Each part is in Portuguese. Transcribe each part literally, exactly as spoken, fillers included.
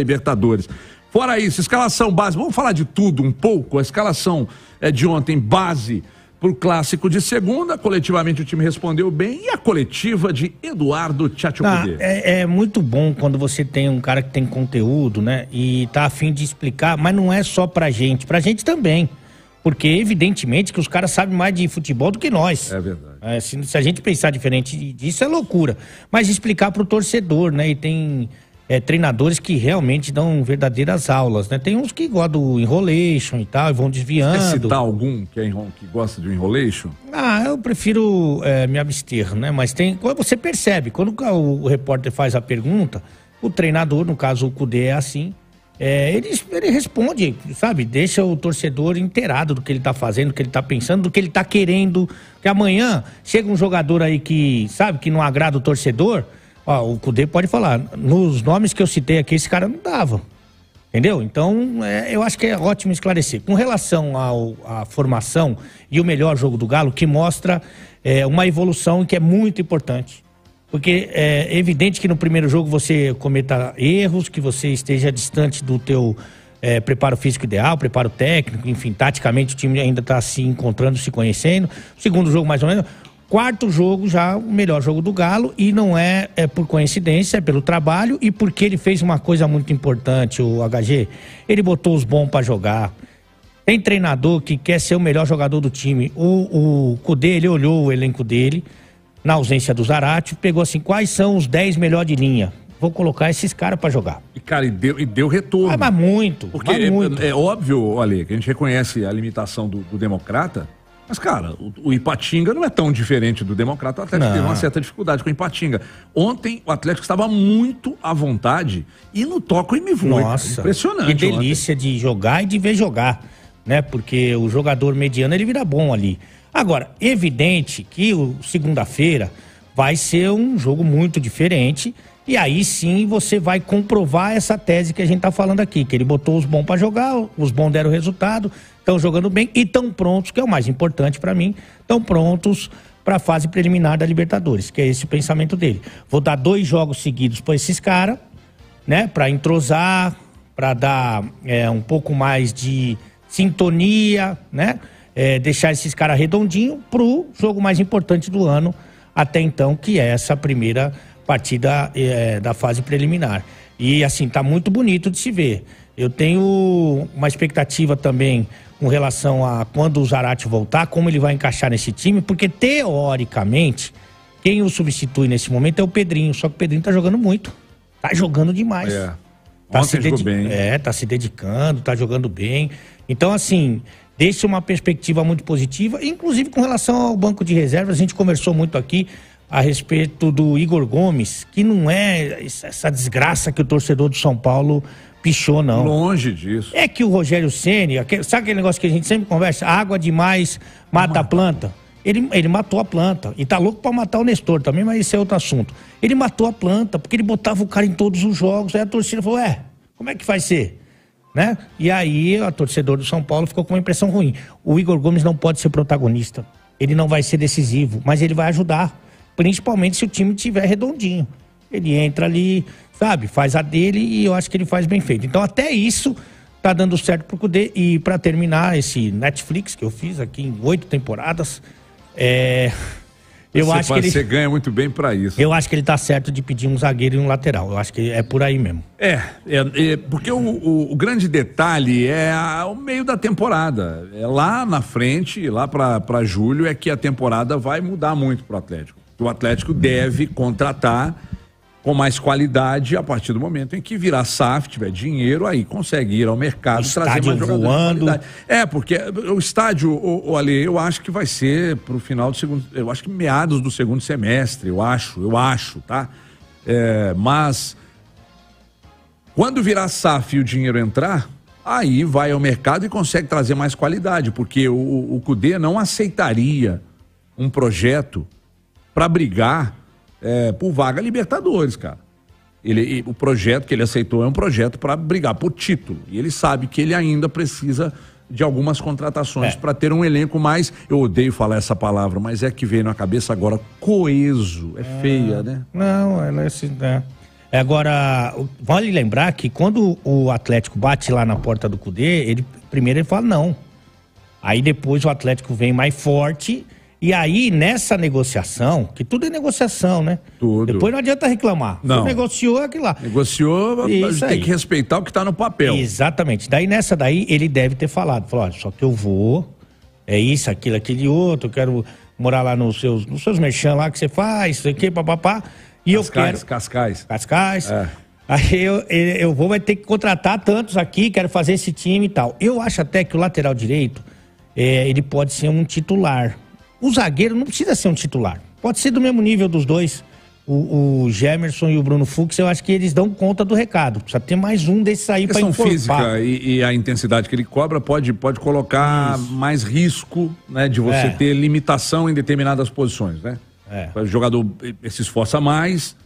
Libertadores. Fora isso, escalação base, vamos falar de tudo um pouco. A escalação é de ontem, base para o clássico de segunda, coletivamente o time respondeu bem, e a coletiva de Eduardo Coudet. É, é muito bom quando você tem um cara que tem conteúdo, né, e tá a fim de explicar, mas não é só pra gente, pra gente também, porque evidentemente que os caras sabem mais de futebol do que nós. É verdade. É, se, se a gente pensar diferente disso é loucura, mas explicar pro torcedor, né, e tem... É, treinadores que realmente dão verdadeiras aulas, né? Tem uns que gostam do enrolation e tal, e vão desviando. Você citar algum que, é, que gosta de um enrolation? Ah, eu prefiro é, me abster, né? Mas tem, você percebe, quando o, o repórter faz a pergunta, o treinador, no caso o Coudet é assim, é, ele, ele responde, sabe? Deixa o torcedor inteirado do que ele tá fazendo, do que ele tá pensando, do que ele tá querendo. Porque amanhã chega um jogador aí que, sabe, que não agrada o torcedor... Ah, o Coudet pode falar, nos nomes que eu citei aqui, esse cara não dava, entendeu? Então, é, eu acho que é ótimo esclarecer. Com relação ao, à formação e o melhor jogo do Galo, que mostra é, uma evolução que é muito importante, porque é evidente que no primeiro jogo você cometa erros, que você esteja distante do teu é, preparo físico ideal, preparo técnico, enfim, taticamente o time ainda está se encontrando, se conhecendo. Segundo jogo, mais ou menos... Quarto jogo já, o melhor jogo do Galo, e não é, é por coincidência, é pelo trabalho e porque ele fez uma coisa muito importante, o H G, ele botou os bons pra jogar. Tem treinador que quer ser o melhor jogador do time, o, o Coudet, ele olhou o elenco dele, na ausência do Zarate, pegou assim, quais são os dez melhores de linha? Vou colocar esses caras pra jogar. E, cara, e deu, e deu retorno. Ah, mas muito, porque mas muito. É, é óbvio, Ale, que a gente reconhece a limitação do, do Democrata. Mas, cara, o, o Ipatinga não é tão diferente do Democrata. O Atlético não. Teve uma certa dificuldade com o Ipatinga. Ontem, o Atlético estava muito à vontade e no toco e me voa. Nossa, impressionante. Que delícia ontem. De jogar e de ver jogar, né? Porque o jogador mediano, ele vira bom ali. Agora, evidente que segunda-feira vai ser um jogo muito diferente e aí sim você vai comprovar essa tese que a gente tá falando aqui, que ele botou os bons para jogar, os bons deram resultado... Estão jogando bem e estão prontos, que é o mais importante para mim, estão prontos para a fase preliminar da Libertadores, que é esse o pensamento dele. Vou dar dois jogos seguidos para esses caras, né, para entrosar, para dar é, um pouco mais de sintonia, né, é, deixar esses caras redondinhos para o jogo mais importante do ano até então, que é essa primeira partida é, da fase preliminar. E assim, tá muito bonito de se ver. Eu tenho uma expectativa também com relação a quando o Zarate voltar, como ele vai encaixar nesse time, porque teoricamente, quem o substitui nesse momento é o Pedrinho, só que o Pedrinho tá jogando muito, tá jogando demais. É. Tá se dedi... bem. É, tá se dedicando, tá jogando bem. Então assim, deixa uma perspectiva muito positiva, inclusive com relação ao banco de reservas, a gente conversou muito aqui a respeito do Igor Gomes, que não é essa desgraça que o torcedor do São Paulo... Pichou, não. Longe disso. É que o Rogério Ceni, aquele, sabe aquele negócio que a gente sempre conversa? Água demais mata Mata. a planta. Ele, ele matou a planta. E tá louco pra matar o Nestor também, mas esse é outro assunto. Ele matou a planta, porque ele botava o cara em todos os jogos. Aí a torcida falou, é, como é que vai ser? Né? E aí a torcedor do São Paulo ficou com uma impressão ruim. O Igor Gomes não pode ser protagonista. Ele não vai ser decisivo, mas ele vai ajudar. Principalmente se o time estiver redondinho. Ele entra ali, sabe, faz a dele e eu acho que ele faz bem feito. Então até isso tá dando certo pro Coudet. E pra terminar esse Netflix que eu fiz aqui em oito temporadas, é... eu você acho faz, que ele... Você ganha muito bem pra isso. Eu acho que ele tá certo de pedir um zagueiro e um lateral. Eu acho que é por aí mesmo. É, é, é porque o, o, o grande detalhe é a, o meio da temporada. É lá na frente, lá pra, pra julho, é que a temporada vai mudar muito pro Atlético. O Atlético deve contratar... com mais qualidade a partir do momento em que virar S A F, tiver dinheiro, aí consegue ir ao mercado, trazer mais jogadores de qualidade. É, porque o estádio, olha, eu acho que vai ser pro final do segundo, eu acho que meados do segundo semestre, eu acho, eu acho, tá? É, mas quando virar S A F e o dinheiro entrar, aí vai ao mercado e consegue trazer mais qualidade, porque o, o Coudet não aceitaria um projeto para brigar É, por vaga Libertadores, cara. Ele, e, o projeto que ele aceitou é um projeto para brigar por título. E ele sabe que ele ainda precisa de algumas contratações é. para ter um elenco mais... Eu odeio falar essa palavra, mas é que veio na cabeça agora. Coeso. É, é feia, né? Não, ela é, assim, é... Agora, vale lembrar que quando o Atlético bate lá na porta do Coudet, ele primeiro ele fala não. Aí depois o Atlético vem mais forte. E aí, nessa negociação, que tudo é negociação, né? Tudo. Depois não adianta reclamar. Não. Você negociou aquilo lá. Negociou, isso tem aí. Que respeitar o que está no papel. Exatamente. Daí, nessa daí, ele deve ter falado. Falou, olha, só que eu vou, é isso, aquilo, aquele outro, eu quero morar lá nos seus, nos seus merchan lá que você faz, isso aqui, papapá. E Cascais, eu quero... Cascais. Cascais. É. Aí eu, eu vou vai ter que contratar tantos aqui, quero fazer esse time e tal. Eu acho até que o lateral direito, é, ele pode ser um titular. O zagueiro não precisa ser um titular. Pode ser do mesmo nível dos dois. O, o Gemerson e o Bruno Fux, eu acho que eles dão conta do recado. Precisa ter mais um desses aí para informar. A questão física e, e a intensidade que ele cobra pode, pode colocar isso. Mais risco, né, de você é. ter limitação em determinadas posições, né? É. O jogador se esforça mais,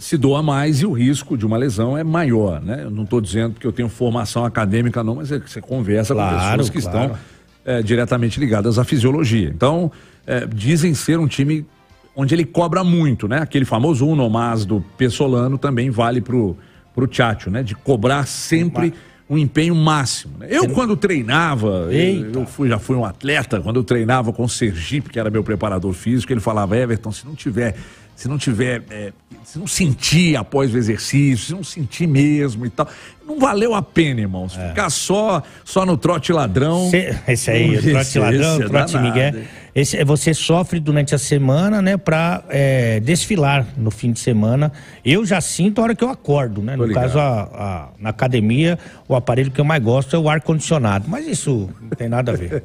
se doa mais e o risco de uma lesão é maior, né? Eu não estou dizendo que eu tenho formação acadêmica não, mas você conversa claro, com pessoas que claro. estão é, diretamente ligadas à fisiologia. Então... É, dizem ser um time onde ele cobra muito, né? Aquele famoso uno mais do Pessolano também vale pro, pro Tchatcho, né? De cobrar sempre um empenho máximo. Né? Eu, quando treinava, eu, eu fui, já fui um atleta, quando eu treinava com o Sergipe, que era meu preparador físico, ele falava, Everton, se não tiver, se não tiver, é, se não sentir após o exercício, se não sentir mesmo e tal, não valeu a pena, irmão. Se é. ficar só, só no trote ladrão... Cê, esse aí, o trote ladrão, o trote migué... Esse, você sofre durante a semana, né, pra é, desfilar no fim de semana. Eu já sinto a hora que eu acordo, né? Tô no ligado. caso, a, a, na academia, o aparelho que eu mais gosto é o ar-condicionado. Mas isso não tem nada a ver.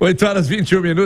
oito horas e vinte e um minutos.